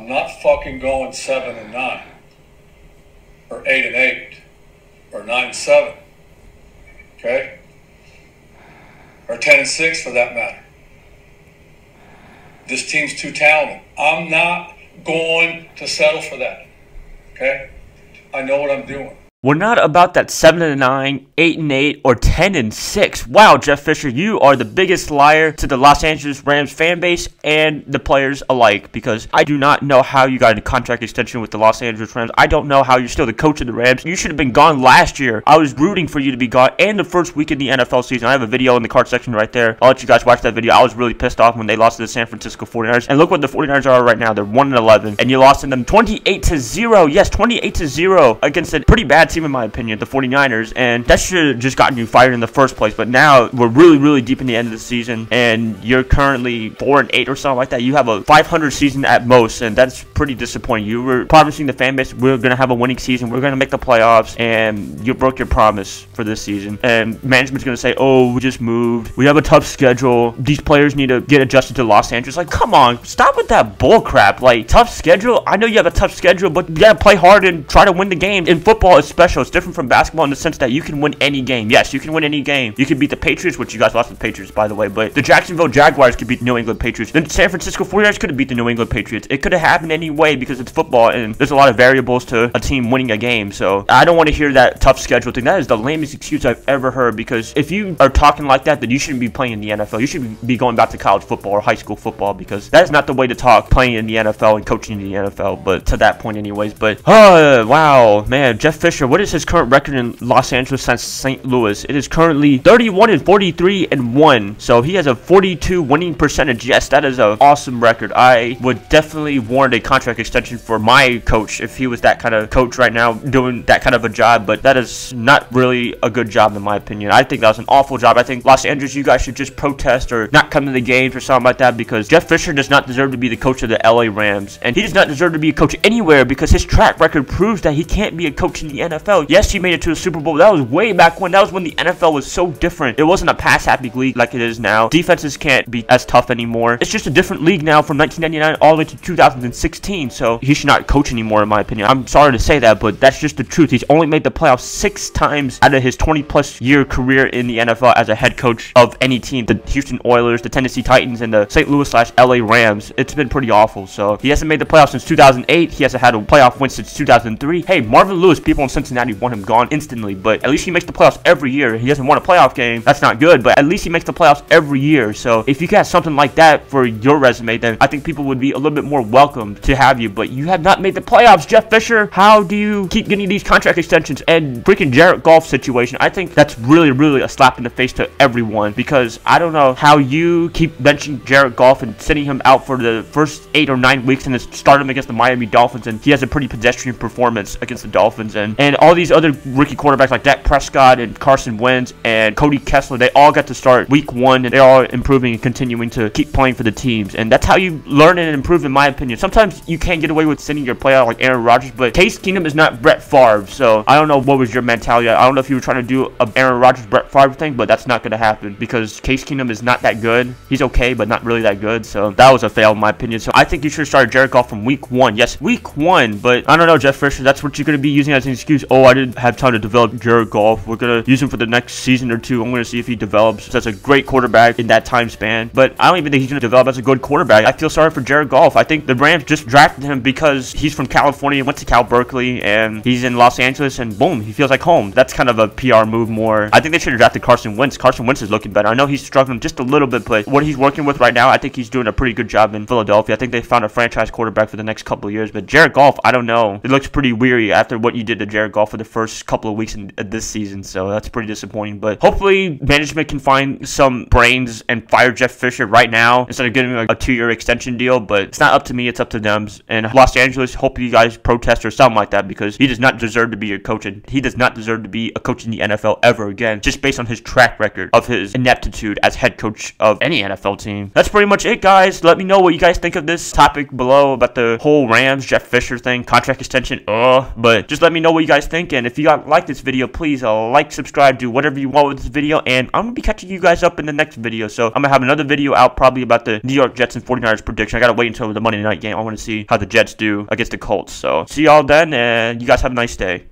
I'm not fucking going 7-9, or 8-8, or 9-7, okay? Or 10-6 for that matter. This team's too talented. I'm not going to settle for that, okay? I know what I'm doing. We're not about that 7-9, 8-8, or 10-6. Wow, Jeff Fisher, you are the biggest liar to the Los Angeles Rams fan base and the players alike, because I do not know how you got a contract extension with the Los Angeles Rams. I don't know how you're still the coach of the Rams. You should have been gone last year. I was rooting for you to be gone, and the first week of the NFL season. I have a video in the card section right there. I'll let you guys watch that video. I was really pissed off when they lost to the San Francisco 49ers, and look what the 49ers are right now. They're 1-11, and you lost to them 28-0. Yes, 28-0 against a pretty bad team in my opinion, the 49ers, and that should have just gotten you fired in the first place. But now we're really deep in the end of the season, and you're currently 4-8 or something like that. You have a 500 season at most, and that's pretty disappointing. You were promising the fan base we're gonna have a winning season, we're gonna make the playoffs, and you broke your promise for this season. And management's gonna say, oh, we just moved, we have a tough schedule, these players need to get adjusted to Los Angeles. Like, come on, stop with that bull crap. Like, tough schedule, I know you have a tough schedule, but you gotta play hard and try to win the game. In football, especially, it's different from basketball in the sense that you can win any game. Yes, you can win any game. You could beat the Patriots, which you guys lost to the Patriots, by the way, but the Jacksonville Jaguars could beat the New England Patriots. The San Francisco 49ers could have beat the New England Patriots. It could have happened any way because it's football, and there's a lot of variables to a team winning a game. So I don't want to hear that tough schedule thing. That is the lamest excuse I've ever heard, because if you are talking like that, then you shouldn't be playing in the NFL. You should be going back to college football or high school football, because that is not the way to talk, playing in the NFL and coaching in the NFL, but to that point anyways. But, oh, wow, man, Jeff Fisher, what is his current record in Los Angeles since St. Louis? It is currently 31-43-1. So he has a 42 winning percentage. Yes, that is an awesome record. I would definitely warrant a contract extension for my coach if he was that kind of coach right now doing that kind of a job. But that is not really a good job in my opinion. I think that was an awful job. I think Los Angeles, you guys should just protest or not come to the games or something like that, because Jeff Fisher does not deserve to be the coach of the LA Rams. And he does not deserve to be a coach anywhere, because his track record proves that he can't be a coach in the NFL. Yes, he made it to the Super Bowl. That was way back when. That was when the NFL was so different. It wasn't a pass-happy league like it is now. Defenses can't be as tough anymore. It's just a different league now from 1999 all the way to 2016. So he should not coach anymore, in my opinion. I'm sorry to say that, but that's just the truth. He's only made the playoffs 6 times out of his 20-plus year career in the NFL as a head coach of any team. The Houston Oilers, the Tennessee Titans, and the St. Louis / LA Rams. It's been pretty awful. So he hasn't made the playoffs since 2008. He hasn't had a playoff win since 2003. Hey, Marvin Lewis, people in Cincinnati want him gone instantly, but at least he makes the playoffs every year. He doesn't win a playoff game, that's not good, but at least he makes the playoffs every year. So if you got something like that for your resume, then I think people would be a little bit more welcome to have you. But you have not made the playoffs, Jeff Fisher. How do you keep getting these contract extensions? And freaking Jared Goff situation, I think that's really a slap in the face to everyone, because I don't know how you keep benching Jared Goff and sending him out for the first 8 or 9 weeks and then start him against the Miami Dolphins, and he has a pretty pedestrian performance against the Dolphins, and all these other rookie quarterbacks like Dak Prescott and Carson Wentz and Cody Kessler, they all got to start week 1, and they're all improving and continuing to keep playing for the teams. And that's how you learn and improve, in my opinion. Sometimes you can't get away with sending your player like Aaron Rodgers, but Case Keenum is not Brett Favre. So I don't know what was your mentality. I don't know if you were trying to do an Aaron Rodgers, Brett Favre thing, but that's not going to happen, because Case Keenum is not that good. He's okay, but not really that good. So that was a fail, in my opinion. So I think you should have started Jared Goff from week 1. Yes, week 1, but I don't know, Jeff Fisher, that's what you're going to be using as an excuse. Oh, I didn't have time to develop Jared Goff. We're going to use him for the next season or 2. I'm going to see if he develops. That's a great quarterback in that time span. But I don't even think he's going to develop as a good quarterback. I feel sorry for Jared Goff. I think the Rams just drafted him because he's from California, went to Cal Berkeley, and he's in Los Angeles, and boom, he feels like home. That's kind of a PR move more. I think they should have drafted Carson Wentz. Carson Wentz is looking better. I know he's struggling just a little bit, but what he's working with right now, I think he's doing a pretty good job in Philadelphia. I think they found a franchise quarterback for the next couple of years. But Jared Goff, I don't know. It looks pretty weary after what you did to Jared Goff for the first couple of weeks in this season, so that's pretty disappointing. But hopefully management can find some brains and fire Jeff Fisher right now instead of giving him a 2-year extension deal. But it's not up to me, it's up to them. And Los Angeles, hope you guys protest or something like that, because he does not deserve to be your coach, and he does not deserve to be a coach in the NFL ever again, just based on his track record of his ineptitude as head coach of any NFL team. That's pretty much it, guys. Let me know what you guys think of this topic below about the whole Rams Jeff Fisher thing, contract extension, but just let me know what you guys guys think, and if you like this video, please like, subscribe, do whatever you want with this video, and I'm going to be catching you guys up in the next video. So I'm going to have another video out probably about the New York Jets and 49ers prediction. I got to wait until the Monday night game. I want to see how the Jets do against the Colts. So see y'all then, and you guys have a nice day.